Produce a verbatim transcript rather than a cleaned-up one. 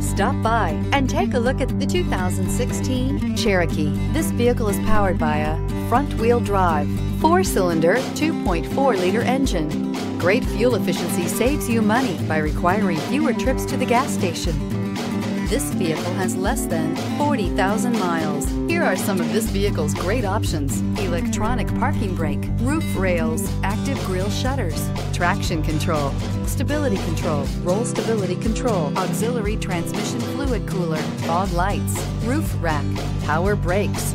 Stop by and take a look at the two thousand sixteen Cherokee. This vehicle is powered by a front-wheel drive, four-cylinder, two point four liter engine. Great fuel efficiency saves you money by requiring fewer trips to the gas station. This vehicle has less than forty thousand miles. Here are some of this vehicle's great options: electronic parking brake, roof rails, active grille shutters, traction control, stability control, roll stability control, auxiliary transmission fluid cooler, fog lights, roof rack, power brakes.